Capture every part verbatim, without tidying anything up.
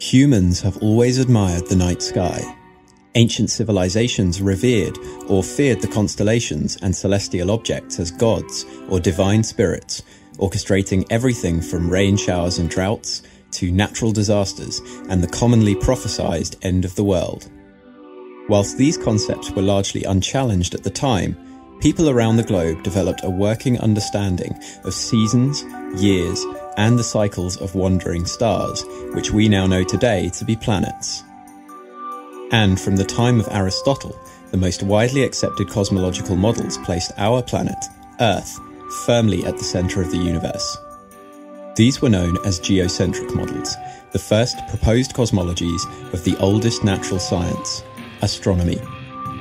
Humans have always admired the night sky. Ancient civilizations revered or feared the constellations and celestial objects as gods or divine spirits, orchestrating everything from rain showers and droughts to natural disasters and the commonly prophesied end of the world. Whilst these concepts were largely unchallenged at the time, people around the globe developed a working understanding of seasons, years, and the cycles of wandering stars, which we now know today to be planets. And from the time of Aristotle, the most widely accepted cosmological models placed our planet, Earth, firmly at the centre of the universe. These were known as geocentric models, the first proposed cosmologies of the oldest natural science, astronomy.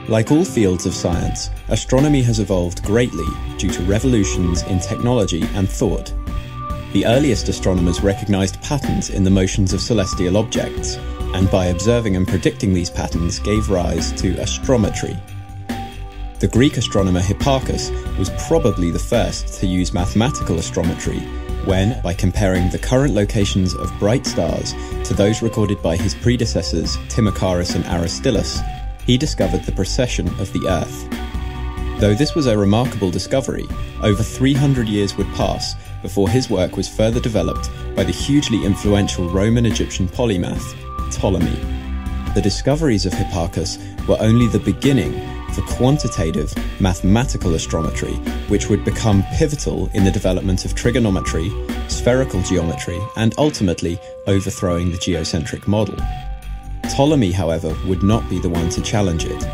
Like all fields of science, astronomy has evolved greatly due to revolutions in technology and thought. The earliest astronomers recognised patterns in the motions of celestial objects, and by observing and predicting these patterns gave rise to astrometry. The Greek astronomer Hipparchus was probably the first to use mathematical astrometry when, by comparing the current locations of bright stars to those recorded by his predecessors Timocharis and Aristillus, he discovered the precession of the Earth. Though this was a remarkable discovery, over three hundred years would pass before his work was further developed by the hugely influential Roman-Egyptian polymath, Ptolemy. The discoveries of Hipparchus were only the beginning for quantitative mathematical astrometry, which would become pivotal in the development of trigonometry, spherical geometry, and ultimately overthrowing the geocentric model. Ptolemy, however, would not be the one to challenge it.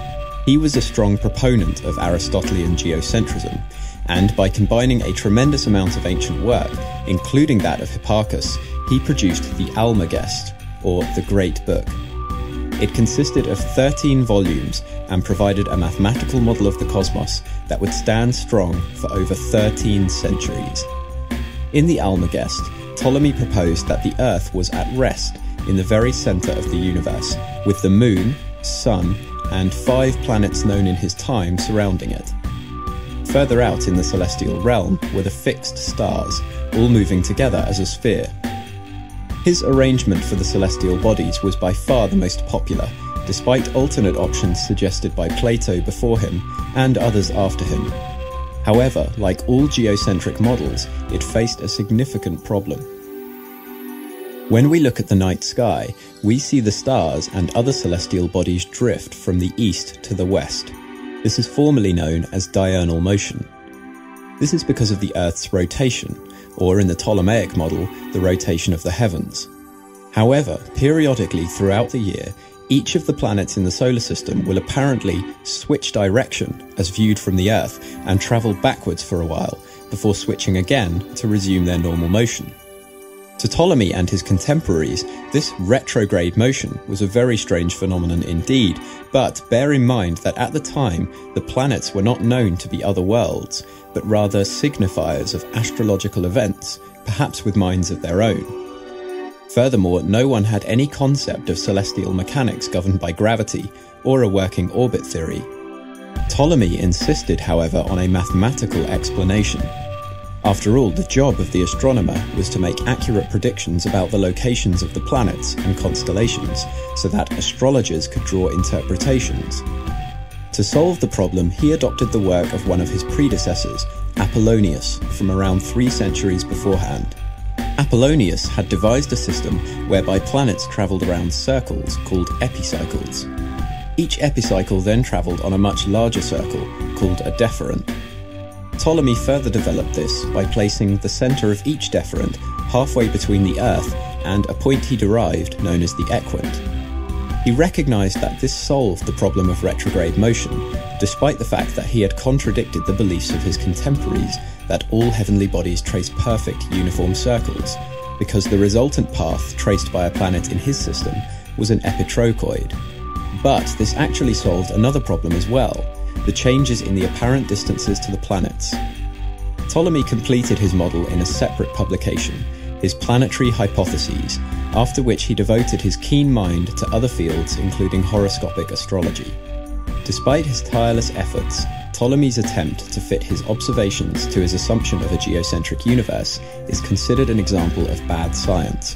He was a strong proponent of Aristotelian geocentrism, and by combining a tremendous amount of ancient work, including that of Hipparchus, he produced the Almagest, or the Great Book. It consisted of thirteen volumes and provided a mathematical model of the cosmos that would stand strong for over thirteen centuries. In the Almagest, Ptolemy proposed that the Earth was at rest in the very centre of the universe, with the Moon, Sun, and five planets known in his time surrounding it. Further out in the celestial realm were the fixed stars, all moving together as a sphere. His arrangement for the celestial bodies was by far the most popular, despite alternate options suggested by Plato before him and others after him. However, like all geocentric models, it faced a significant problem. When we look at the night sky, we see the stars and other celestial bodies drift from the east to the west. This is formally known as diurnal motion. This is because of the Earth's rotation, or in the Ptolemaic model, the rotation of the heavens. However, periodically throughout the year, each of the planets in the solar system will apparently switch direction as viewed from the Earth and travel backwards for a while before switching again to resume their normal motion. To Ptolemy and his contemporaries, this retrograde motion was a very strange phenomenon indeed, but bear in mind that at the time, the planets were not known to be other worlds, but rather signifiers of astrological events, perhaps with minds of their own. Furthermore, no one had any concept of celestial mechanics governed by gravity, or a working orbit theory. Ptolemy insisted, however, on a mathematical explanation. After all, the job of the astronomer was to make accurate predictions about the locations of the planets and constellations, so that astrologers could draw interpretations. To solve the problem, he adopted the work of one of his predecessors, Apollonius, from around three centuries beforehand. Apollonius had devised a system whereby planets travelled around circles called epicycles. Each epicycle then travelled on a much larger circle, called a deferent. Ptolemy further developed this by placing the centre of each deferent halfway between the Earth and a point he derived known as the equant. He recognised that this solved the problem of retrograde motion, despite the fact that he had contradicted the beliefs of his contemporaries that all heavenly bodies trace perfect uniform circles, because the resultant path traced by a planet in his system was an epitrochoid. But this actually solved another problem as well: the changes in the apparent distances to the planets. Ptolemy completed his model in a separate publication, his Planetary Hypotheses, after which he devoted his keen mind to other fields including horoscopic astrology. Despite his tireless efforts, Ptolemy's attempt to fit his observations to his assumption of a geocentric universe is considered an example of bad science,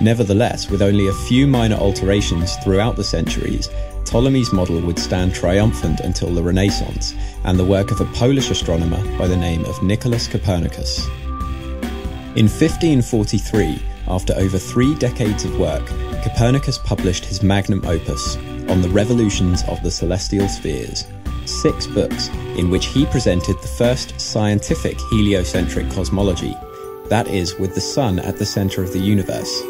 Nevertheless, with only a few minor alterations throughout the centuries, Ptolemy's model would stand triumphant until the Renaissance and the work of a Polish astronomer by the name of Nicolaus Copernicus. In fifteen forty-three, after over three decades of work, Copernicus published his magnum opus, On the Revolutions of the Celestial Spheres, six books in which he presented the first scientific heliocentric cosmology, that is, with the Sun at the centre of the universe.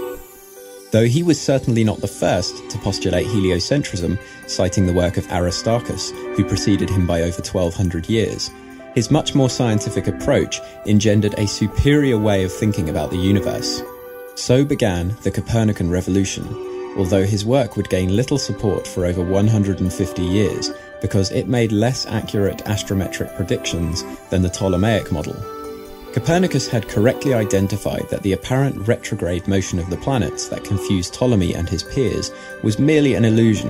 Though he was certainly not the first to postulate heliocentrism, citing the work of Aristarchus, who preceded him by over twelve hundred years, his much more scientific approach engendered a superior way of thinking about the universe. So began the Copernican Revolution, although his work would gain little support for over one hundred fifty years because it made less accurate astrometric predictions than the Ptolemaic model. Copernicus had correctly identified that the apparent retrograde motion of the planets that confused Ptolemy and his peers was merely an illusion.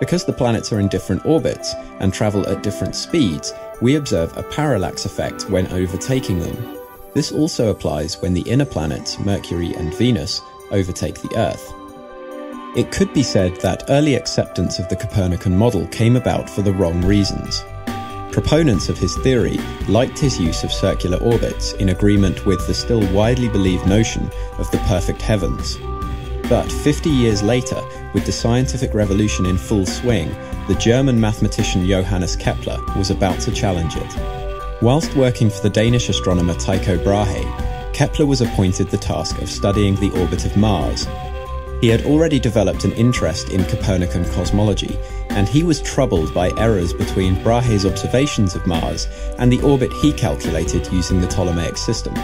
Because the planets are in different orbits and travel at different speeds, we observe a parallax effect when overtaking them. This also applies when the inner planets, Mercury and Venus, overtake the Earth. It could be said that early acceptance of the Copernican model came about for the wrong reasons. Proponents of his theory liked his use of circular orbits in agreement with the still widely believed notion of the perfect heavens. But fifty years later, with the scientific revolution in full swing, the German mathematician Johannes Kepler was about to challenge it. Whilst working for the Danish astronomer Tycho Brahe, Kepler was appointed the task of studying the orbit of Mars. He had already developed an interest in Copernican cosmology, and he was troubled by errors between Brahe's observations of Mars and the orbit he calculated using the Ptolemaic system.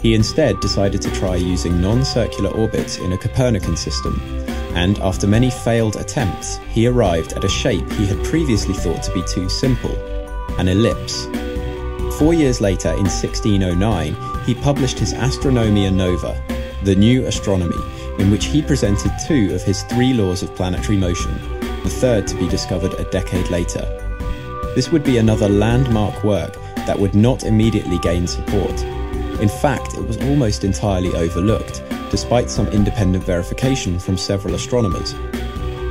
He instead decided to try using non-circular orbits in a Copernican system, and after many failed attempts, he arrived at a shape he had previously thought to be too simple, an ellipse. Four years later, in sixteen oh nine, he published his Astronomia Nova, the new astronomy, in which he presented two of his three laws of planetary motion, the third to be discovered a decade later. This would be another landmark work that would not immediately gain support. In fact, it was almost entirely overlooked, despite some independent verification from several astronomers.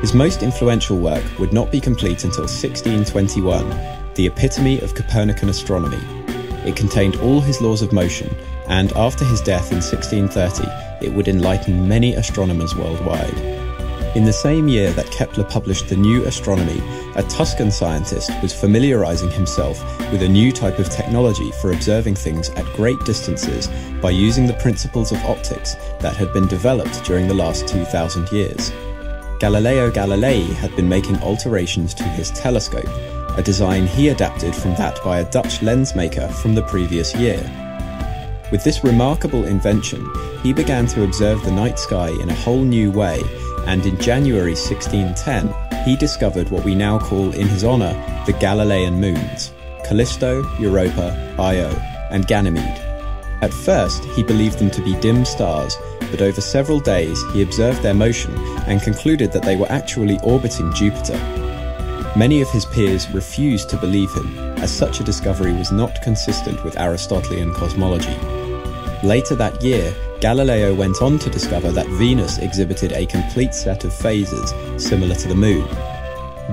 His most influential work would not be complete until sixteen twenty-one, the Epitome of Copernican Astronomy. It contained all his laws of motion, and after his death in sixteen thirty, it would enlighten many astronomers worldwide. In the same year that Kepler published the new astronomy, a Tuscan scientist was familiarizing himself with a new type of technology for observing things at great distances by using the principles of optics that had been developed during the last two thousand years. Galileo Galilei had been making alterations to his telescope, a design he adapted from that by a Dutch lensmaker from the previous year. With this remarkable invention, he began to observe the night sky in a whole new way, and in January sixteen ten, he discovered what we now call in his honour the Galilean moons, Callisto, Europa, Io, and Ganymede. At first, he believed them to be dim stars, but over several days he observed their motion and concluded that they were actually orbiting Jupiter. Many of his peers refused to believe him, as such a discovery was not consistent with Aristotelian cosmology. Later that year, Galileo went on to discover that Venus exhibited a complete set of phases, similar to the Moon.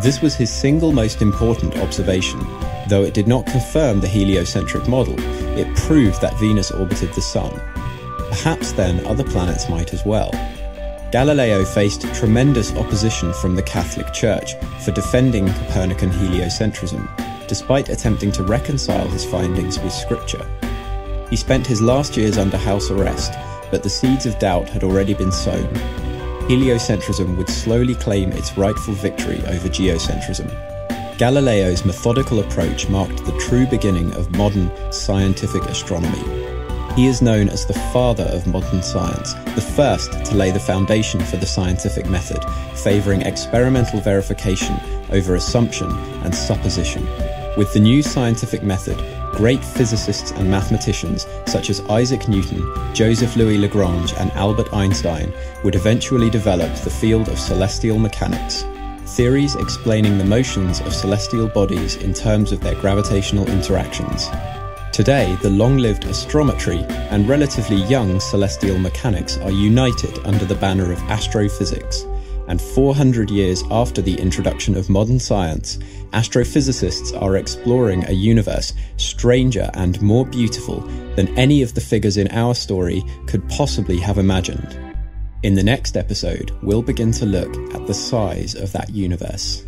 This was his single most important observation. Though it did not confirm the heliocentric model, it proved that Venus orbited the Sun. Perhaps then other planets might as well. Galileo faced tremendous opposition from the Catholic Church for defending Copernican heliocentrism, despite attempting to reconcile his findings with Scripture. He spent his last years under house arrest, but the seeds of doubt had already been sown. Heliocentrism would slowly claim its rightful victory over geocentrism. Galileo's methodical approach marked the true beginning of modern scientific astronomy. He is known as the father of modern science, the first to lay the foundation for the scientific method, favouring experimental verification over assumption and supposition. With the new scientific method, great physicists and mathematicians such as Isaac Newton, Joseph Louis Lagrange and Albert Einstein would eventually develop the field of celestial mechanics, theories explaining the motions of celestial bodies in terms of their gravitational interactions. Today, the long-lived astrometry and relatively young celestial mechanics are united under the banner of astrophysics, and four hundred years after the introduction of modern science, astrophysicists are exploring a universe stranger and more beautiful than any of the figures in our story could possibly have imagined. In the next episode, we'll begin to look at the size of that universe.